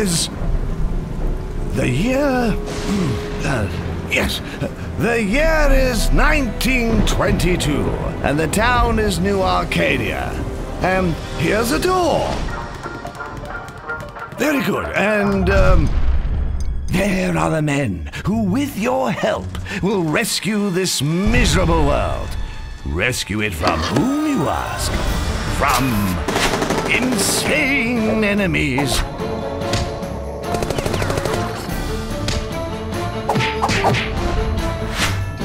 is the year... yes, the year is 1922, and the town is New Arcadia. And here's a door. Very good, and there are the men who, with your help, will rescue this miserable world. Rescue it from whom, you ask? From insane enemies.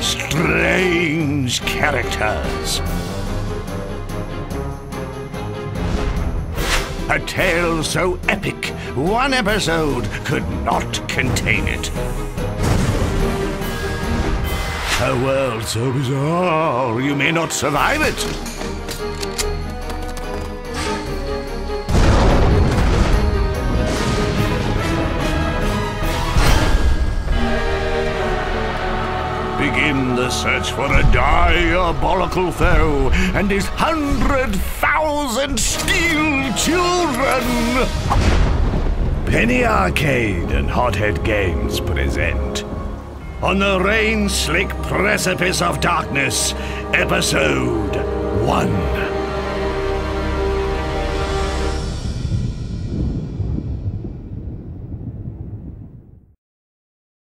Strange characters. A tale so epic, one episode could not contain it. A world so bizarre, you may not survive it. Begin the search for a diabolical foe and his 100,000 steel children. Penny Arcade and Hothead Games present On the Rain-Slick Precipice of Darkness, Episode 1.